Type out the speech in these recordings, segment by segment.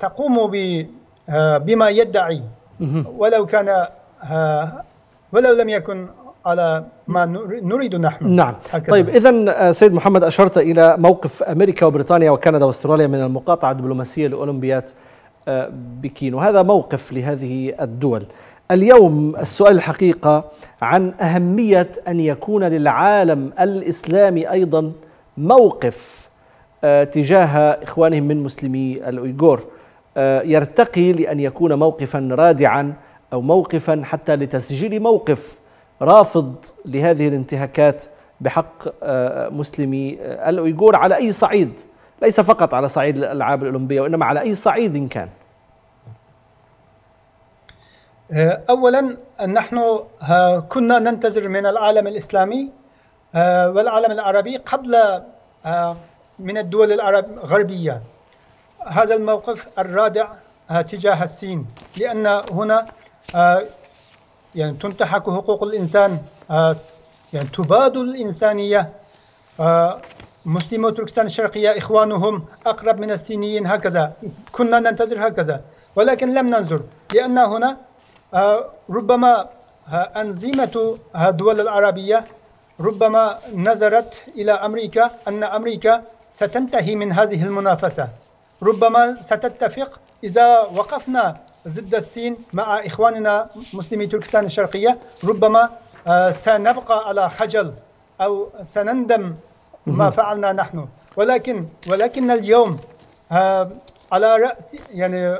تقوم بما يدعي ولو كان ولو لم يكن على ما نريد نحن. نعم هكذا. طيب إذن سيد محمد أشرت إلى موقف أمريكا وبريطانيا وكندا وأستراليا من المقاطعة الدبلوماسية لأولمبياد بكين، وهذا موقف لهذه الدول. اليوم السؤال الحقيقة عن أهمية أن يكون للعالم الإسلامي أيضا موقف تجاه إخوانهم من مسلمي الأويغور يرتقي لأن يكون موقفا رادعا أو موقفا حتى لتسجيل موقف رافض لهذه الانتهاكات بحق مسلمي الأويغور على أي صعيد، ليس فقط على صعيد الألعاب الأولمبية وإنما على أي صعيد كان. أولا نحن كنا ننتظر من العالم الإسلامي والعالم العربي قبل من الدول الغربية هذا الموقف الرادع تجاه الصين، لأن هنا يعني تنتهك حقوق الإنسان، يعني تبادل الإنسانية، مسلمو تركستان الشرقية إخوانهم أقرب من الصينيين هكذا، كنا ننتظر هكذا ولكن لم ننظر، لأن هنا ربما أنظمة الدول العربية ربما نظرت إلى أمريكا أن أمريكا ستنتهي من هذه المنافسة، ربما ستتفق إذا وقفنا ضد الصين مع إخواننا مسلمي تركستان الشرقية ربما سنبقى على خجل أو سنندم ما فعلنا نحن. ولكن اليوم على رأس يعني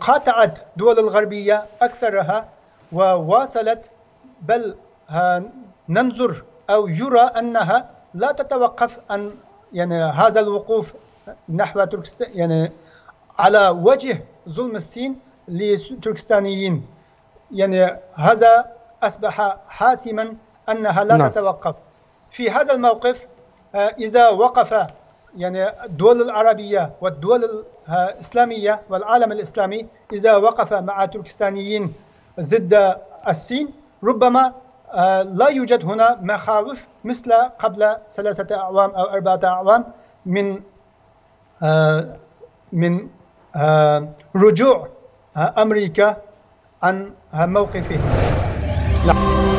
قاطعت دول الغربية أكثرها وواصلت، بل ننظر أو يرى أنها لا تتوقف عن يعني هذا الوقوف نحو تركستان يعني على وجه ظلم الصين للتركستانيين، يعني هذا أصبح حاسما أنها لا تتوقف. في هذا الموقف إذا وقف يعني الدول العربية والدول الإسلامية والعالم الإسلامي إذا وقف مع تركستانيين ضد الصين ربما لا يوجد هنا مخاوف مثل قبل 3 أعوام أو 4 أعوام من رجوع أمريكا عن موقفه.